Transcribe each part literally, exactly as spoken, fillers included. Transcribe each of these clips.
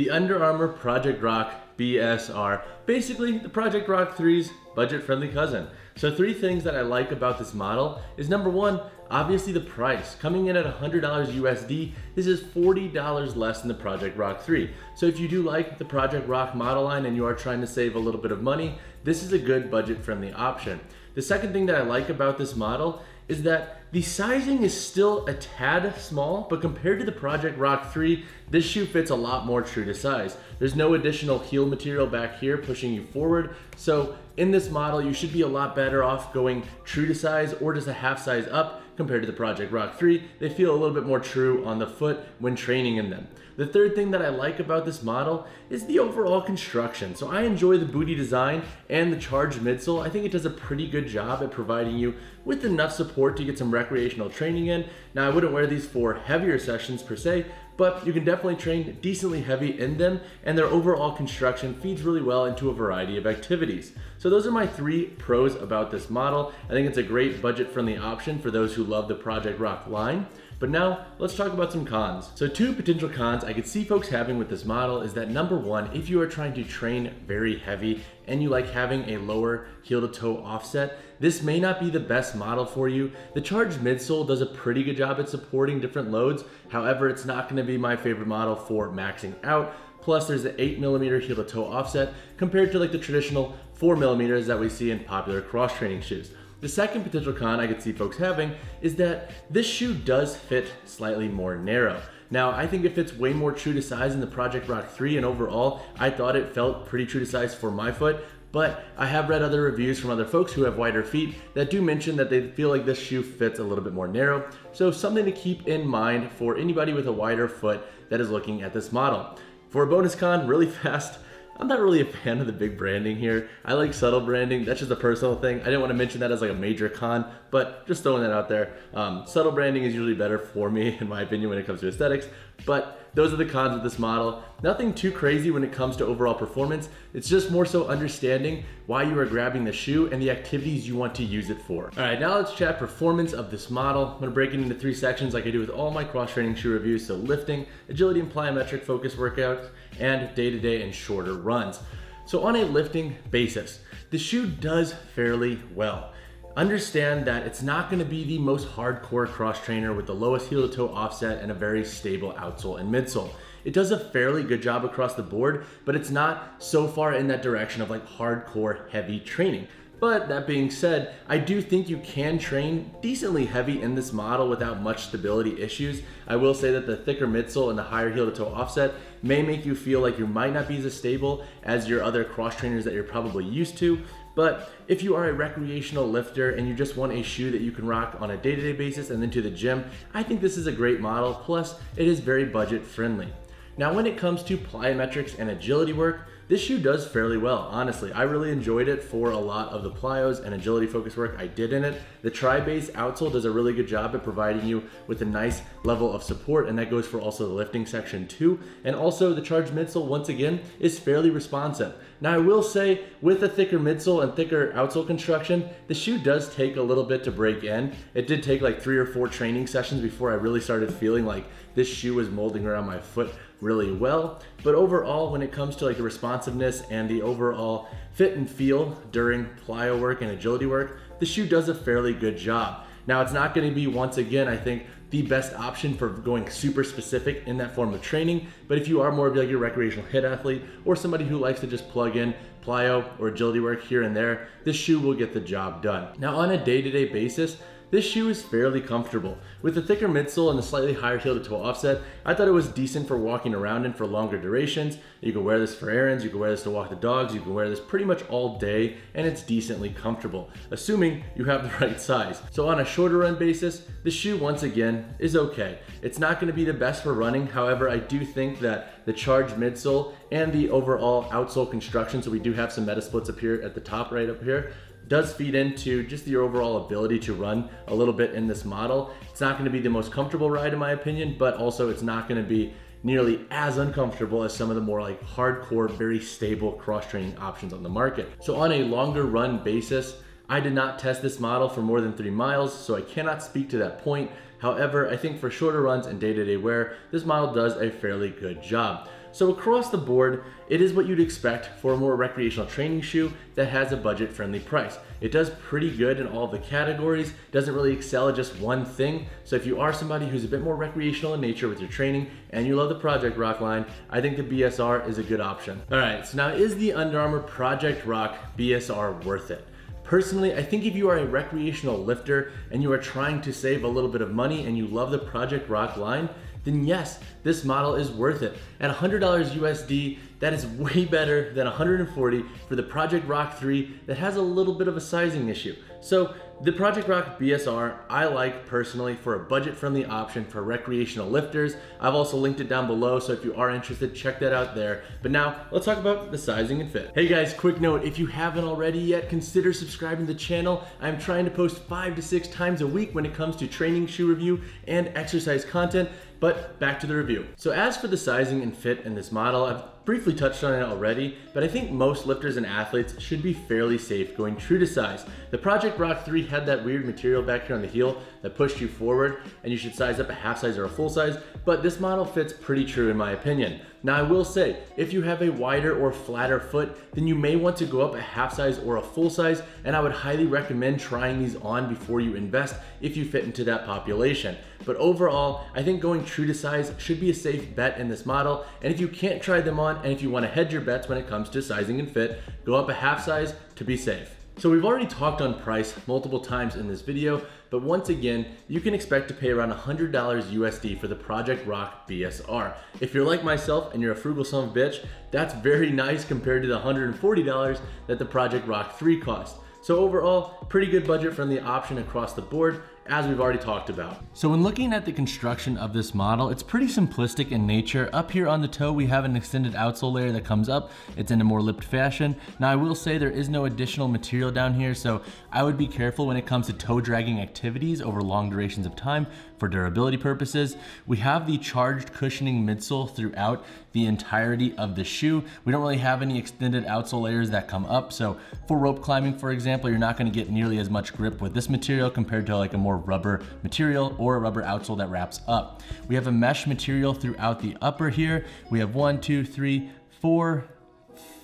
the Under Armour Project Rock B S R. Basically, the Project Rock three's budget-friendly cousin. So three things that I like about this model is, number one, obviously the price. Coming in at one hundred dollars U S D, this is forty dollars less than the Project Rock three. So if you do like the Project Rock model line and you are trying to save a little bit of money, this is a good budget-friendly option. The second thing that I like about this model is that the sizing is still a tad small, but compared to the Project Rock three, this shoe fits a lot more true to size. There's no additional heel material back here pushing you forward, so in this model, you should be a lot better off going true to size or just a half size up compared to the Project Rock three. They feel a little bit more true on the foot when training in them. The third thing that I like about this model is the overall construction. So I enjoy the bootie design and the charged midsole. I think it does a pretty good job at providing you with enough support to get some recreational training in. Now, I wouldn't wear these for heavier sessions per se, but you can definitely train decently heavy in them, and their overall construction feeds really well into a variety of activities. So those are my three pros about this model. I think it's a great budget-friendly option for those who love the Project Rock line. But now let's talk about some cons. So two potential cons I could see folks having with this model is that, number one, if you are trying to train very heavy and you like having a lower heel to toe offset, this may not be the best model for you. The charged midsole does a pretty good job at supporting different loads. However, it's not gonna be my favorite model for maxing out. Plus, there's the eight millimeter heel to toe offset compared to like the traditional four millimeters that we see in popular cross training shoes. The second potential con I could see folks having is that this shoe does fit slightly more narrow. Now, I think it fits way more true to size in the Project Rock three, and overall, I thought it felt pretty true to size for my foot, but I have read other reviews from other folks who have wider feet that do mention that they feel like this shoe fits a little bit more narrow. So something to keep in mind for anybody with a wider foot that is looking at this model. For a bonus con, really fast, I'm not really a fan of the big branding here. I like subtle branding. That's just a personal thing. I didn't want to mention that as like a major con, but just throwing that out there. Um, subtle branding is usually better for me, in my opinion, when it comes to aesthetics, but those are the cons of this model. Nothing too crazy when it comes to overall performance. It's just more so understanding why you are grabbing the shoe and the activities you want to use it for. All right, now let's chat performance of this model. I'm gonna break it into three sections like I do with all my cross-training shoe reviews, so lifting, agility and plyometric focus workouts, and day-to-day and shorter runs. So on a lifting basis, the shoe does fairly well. Understand that it's not gonna be the most hardcore cross trainer with the lowest heel to toe offset and a very stable outsole and midsole. It does a fairly good job across the board, but it's not so far in that direction of like hardcore heavy training. But that being said, I do think you can train decently heavy in this model without much stability issues. I will say that the thicker midsole and the higher heel to toe offset may make you feel like you might not be as stable as your other cross trainers that you're probably used to. But if you are a recreational lifter and you just want a shoe that you can rock on a day-to-day basis and then to the gym, I think this is a great model. Plus, it is very budget friendly. Now, when it comes to plyometrics and agility work, this shoe does fairly well, honestly. I really enjoyed it for a lot of the plyos and agility focus work I did in it. The tri-base outsole does a really good job at providing you with a nice level of support, and that goes for also the lifting section too. And also the charged midsole, once again, is fairly responsive. Now, I will say with a thicker midsole and thicker outsole construction, the shoe does take a little bit to break in. It did take like three or four training sessions before I really started feeling like this shoe was molding around my foot really well. But overall, when it comes to like the responsiveness and the overall fit and feel during plyo work and agility work, the shoe does a fairly good job. Now, it's not going to be, once again, I think the best option for going super specific in that form of training, but if you are more of like your recreational hit athlete or somebody who likes to just plug in plyo or agility work here and there, this shoe will get the job done. Now, on a day-to-day basis, this shoe is fairly comfortable. With the thicker midsole and the slightly higher heel to toe offset, I thought it was decent for walking around in for longer durations. You can wear this for errands, you can wear this to walk the dogs, you can wear this pretty much all day, and it's decently comfortable, assuming you have the right size. So on a shorter run basis, the shoe, once again, is okay. It's not gonna be the best for running. However, I do think that the charged midsole and the overall outsole construction, so we do have some meta splits up here at the top right up here, does feed into just your overall ability to run a little bit in this model. It's not gonna be the most comfortable ride in my opinion, but also it's not gonna be nearly as uncomfortable as some of the more like hardcore, very stable cross-training options on the market. So on a longer run basis, I did not test this model for more than three miles, so I cannot speak to that point. However, I think for shorter runs and day-to-day wear, this model does a fairly good job. So across the board, it is what you'd expect for a more recreational training shoe that has a budget-friendly price. It does pretty good in all the categories, doesn't really excel at just one thing. So if you are somebody who's a bit more recreational in nature with your training and you love the Project Rock line, I think the B S R is a good option. All right, so now is the Under Armour Project Rock B S R worth it? Personally, I think if you are a recreational lifter and you are trying to save a little bit of money and you love the Project Rock line, then yes, this model is worth it. At one hundred dollars U S D, that is way better than one hundred forty dollars for the Project Rock three that has a little bit of a sizing issue. So the Project Rock B S R I like personally for a budget-friendly option for recreational lifters. I've also linked it down below, so if you are interested, check that out there. But now, let's talk about the sizing and fit. Hey guys, quick note, if you haven't already yet, consider subscribing to the channel. I'm trying to post five to six times a week when it comes to training shoe review and exercise content, but back to the review. So as for the sizing and fit in this model, I've briefly touched on it already, but I think most lifters and athletes should be fairly safe going true to size. The Project Rock three had that weird material back here on the heel that pushed you forward, and you should size up a half size or a full size, but this model fits pretty true in my opinion. Now I will say, if you have a wider or flatter foot, then you may want to go up a half size or a full size, and I would highly recommend trying these on before you invest if you fit into that population. But overall, I think going true to size should be a safe bet in this model, and if you can't try them on, and if you want to hedge your bets when it comes to sizing and fit, go up a half size to be safe. So we've already talked on price multiple times in this video, but once again, you can expect to pay around one hundred dollars U S D for the Project Rock B S R. If you're like myself and you're a frugal son of a bitch, that's very nice compared to the one hundred forty dollars that the Project Rock three cost. So overall, pretty good budget-friendly option across the board, as we've already talked about. So when looking at the construction of this model, it's pretty simplistic in nature. Up here on the toe, we have an extended outsole layer that comes up. It's in a more lipped fashion. Now I will say there is no additional material down here, so I would be careful when it comes to toe dragging activities over long durations of time for durability purposes. We have the charged cushioning midsole throughout the entirety of the shoe. We don't really have any extended outsole layers that come up, so for rope climbing, for example, you're not gonna get nearly as much grip with this material compared to like a more rubber material or a rubber outsole that wraps up. We have a mesh material throughout the upper here. We have one, two, three, four,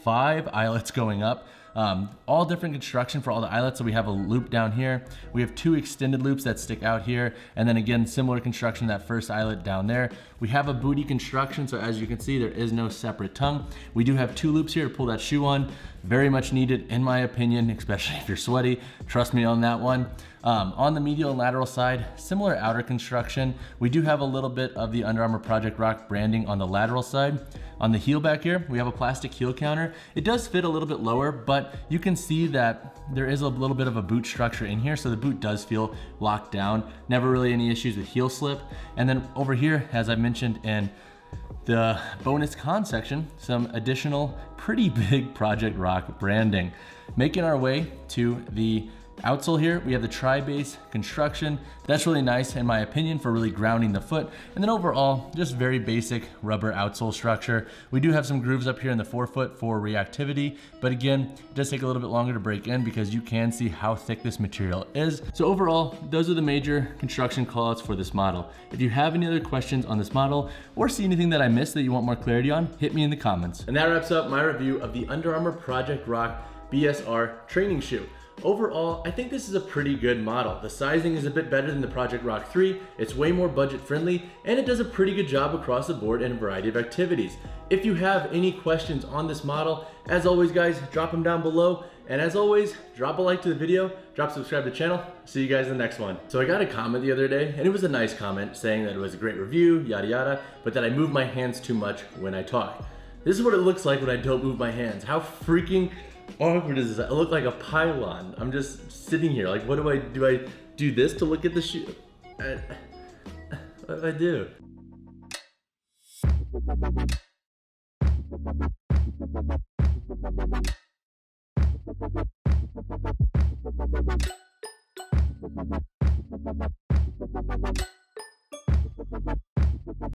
five eyelets going up. Um, all different construction for all the eyelets. So we have a loop down here. We have two extended loops that stick out here. And then again, similar construction, that first eyelet down there. We have a booty construction. So as you can see, there is no separate tongue. We do have two loops here to pull that shoe on. Very much needed in my opinion, especially if you're sweaty. Trust me on that one. Um, on the medial and lateral side, similar outer construction. We do have a little bit of the Under Armour Project Rock branding on the lateral side. On the heel back here, we have a plastic heel counter. It does fit a little bit lower, but you can see that there is a little bit of a boot structure in here, so the boot does feel locked down. Never really any issues with heel slip. And then over here, as I mentioned in the bonus con section, some additional pretty big Project Rock branding. Making our way to the outsole here, we have the tri-base construction. That's really nice in my opinion for really grounding the foot. And then overall, just very basic rubber outsole structure. We do have some grooves up here in the forefoot for reactivity, but again, it does take a little bit longer to break in because you can see how thick this material is. So overall, those are the major construction callouts for this model. If you have any other questions on this model or see anything that I missed that you want more clarity on, hit me in the comments. And that wraps up my review of the Under Armour Project Rock B S R training shoe. Overall, I think this is a pretty good model. The sizing is a bit better than the Project Rock three, it's way more budget friendly, and it does a pretty good job across the board in a variety of activities. If you have any questions on this model, as always guys, drop them down below, and as always, drop a like to the video, drop subscribe to the channel, see you guys in the next one. So I got a comment the other day, and it was a nice comment saying that it was a great review, yada yada, but that I move my hands too much when I talk. This is what it looks like when I don't move my hands. How freaking awkward is this? I look like a pylon. I'm just sitting here. Like, what do I do? I do this to look at the shoe? I, what do I do?